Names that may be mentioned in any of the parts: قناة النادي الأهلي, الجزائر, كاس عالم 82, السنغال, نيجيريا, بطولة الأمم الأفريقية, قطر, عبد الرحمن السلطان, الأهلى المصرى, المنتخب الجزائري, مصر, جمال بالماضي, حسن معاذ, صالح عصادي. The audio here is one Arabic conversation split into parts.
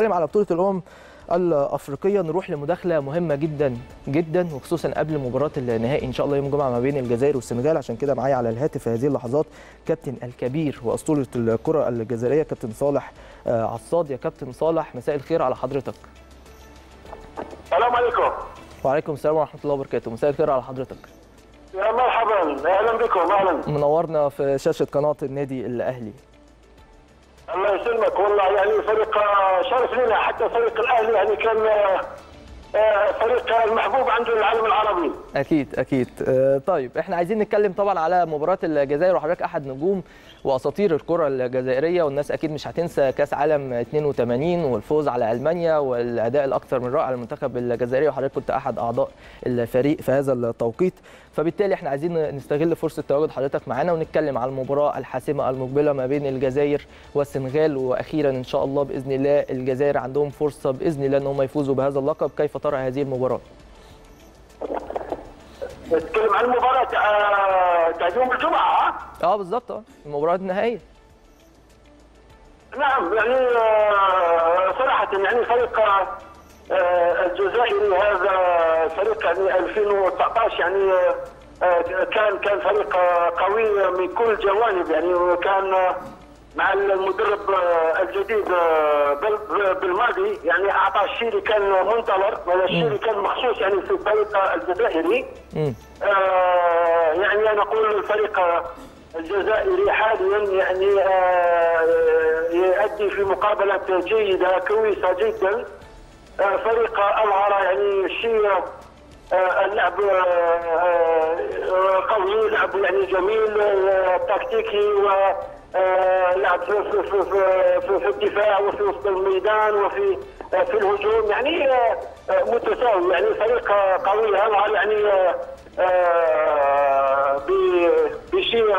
نتكلم على بطولة الأمم الأفريقية، نروح لمداخلة مهمة جدا جدا وخصوصا قبل مباراة النهائي إن شاء الله يوم الجمعة ما بين الجزائر والسنغال. عشان كده معايا على الهاتف في هذه اللحظات كابتن الكبير وأسطورة الكرة الجزائرية كابتن صالح عصادي. يا كابتن صالح مساء الخير على حضرتك. السلام عليكم. وعليكم السلام ورحمة الله وبركاته، مساء الخير على حضرتك. يا مرحبا، أهلا بكم. أهلا، منورنا في شاشة قناة النادي الأهلي. الله يسلمك. والله يعني فريق شرف لنا، حتى فريق الاهلي يعني كان فريق المحبوب عند العالم العربي. اكيد اكيد. طيب احنا عايزين نتكلم طبعا على مباراه الجزائر، وحضرتك احد نجوم واساطير الكره الجزائريه، والناس اكيد مش هتنسى كاس عالم 82 والفوز على المانيا والاداء الاكثر من رائع للمنتخب الجزائري، وحضرتك كنت احد اعضاء الفريق في هذا التوقيت. فبالتالي احنا عايزين نستغل فرصه تواجد حضرتك معانا ونتكلم على المباراه الحاسمه المقبله ما بين الجزائر والسنغال، واخيرا ان شاء الله باذن الله الجزائر عندهم فرصه باذن الله ان هم يفوزوا بهذا اللقب. كيف ترى هذه المباراه؟ نتكلم عن المباراه تاع يوم الجمعه. بالظبط، المباراه النهائيه. نعم، يعني صراحه يعني فريق الجزائري هذا فريق يعني 2019 يعني كان فريق قوي من كل جوانب، يعني كان مع المدرب الجديد بالماضي يعني اعطى الشيء اللي كان منتظر، والشيء اللي كان مخصوص يعني في الفريق الجزائري. يعني انا اقول الفريق الجزائري حاليا يعني يؤدي في مقابلات جيده كويسه جدا. فريق اظهر يعني شيء اللعب قوي، لعب يعني جميل تكتيكي، و لعب في الدفاع وفي وسط الميدان وفي الهجوم، يعني متساوي، يعني فريق قوي اظهر يعني بشيء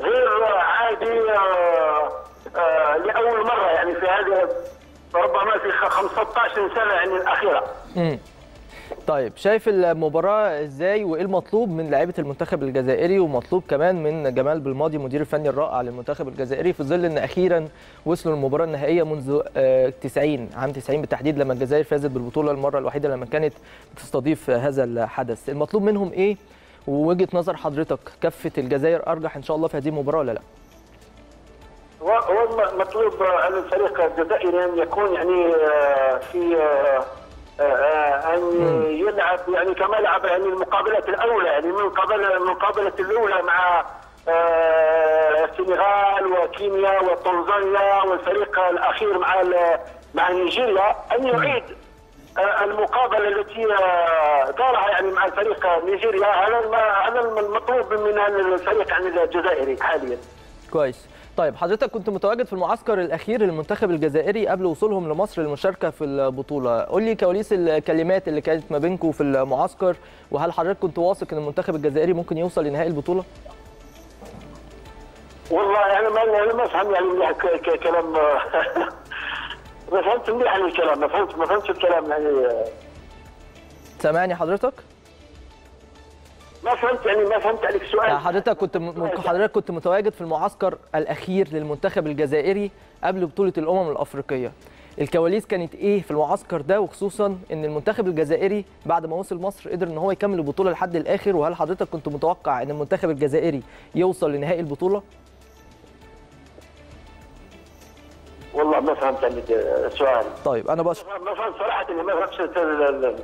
غير عادي لاول مره يعني في هذا ربما في 15 سنه يعني الاخيره. طيب شايف المباراة ازاي، وايه المطلوب من لاعيبة المنتخب الجزائري، ومطلوب كمان من جمال بالماضي المدير الفني الرائع للمنتخب الجزائري، في ظل ان اخيرا وصلوا للمباراة النهائية منذ 90 عام 90 بالتحديد، لما الجزائر فازت بالبطولة المرة الوحيدة لما كانت بتستضيف هذا الحدث. المطلوب منهم ايه، ووجهة نظر حضرتك كفة الجزائر ارجح ان شاء الله في هذه المباراة ولا لا؟ هو مطلوب ان الفريق الجزائري ان يكون يعني في أن يلعب يعني كما لعب يعني المقابلة الأولى، يعني المقابلة الأولى مع السنغال وكينيا وتنزانيا، والفريق الأخير مع نيجيريا، أن يعيد المقابلة التي دارها يعني مع الفريق نيجيريا. هذا المطلوب من الفريق عن الجزائري حاليا. كويس. طيب حضرتك كنت متواجد في المعسكر الأخير للمنتخب الجزائري قبل وصولهم لمصر للمشاركة في البطولة، قول لي كواليس الكلمات اللي كانت ما بينكم في المعسكر، وهل حضرتك كنت واثق إن المنتخب الجزائري ممكن يوصل لنهائي البطولة؟ والله أنا ما أفهم يعني مليح كلام ما فهمتش مليح الكلام، ما فهمتش الكلام يعني. سامعني حضرتك؟ ما فهمت عليك السؤال. حضرتك كنت متواجد في المعسكر الاخير للمنتخب الجزائري قبل بطوله الامم الافريقيه، الكواليس كانت ايه في المعسكر ده، وخصوصا ان المنتخب الجزائري بعد ما وصل مصر قدر ان هو يكمل البطوله لحد الاخر، وهل حضرتك كنت متوقع ان المنتخب الجزائري يوصل لنهائي البطوله؟ والله ما فهمت عليك السؤال. طيب انا ما فهمت صراحه، ما فهمتش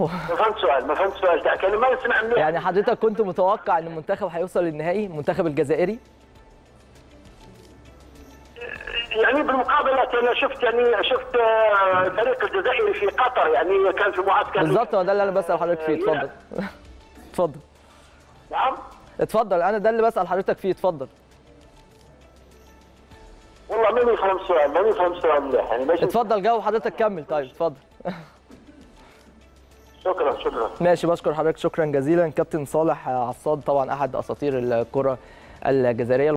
ما فهمت سؤال تاعك، انا ما نسمع منك. يعني حضرتك كنت متوقع ان المنتخب هيوصل للنهائي، المنتخب الجزائري؟ يعني بالمقابله انا شفت الفريق الجزائري في قطر، يعني كان في معسكر. بالظبط، هو ده اللي انا بسال حضرتك فيه. اتفضل. اتفضل. نعم؟ اتفضل، انا ده اللي بسال حضرتك فيه، اتفضل. والله ماني فاهم السؤال مليح، يعني ماشي. اتفضل جاوب حضرتك، كمل. طيب اتفضل. شكرا. ماشي، بشكر حضرتك، شكرا جزيلا كابتن صالح عصاد، طبعا احد اساطير الكرة الجزائرية.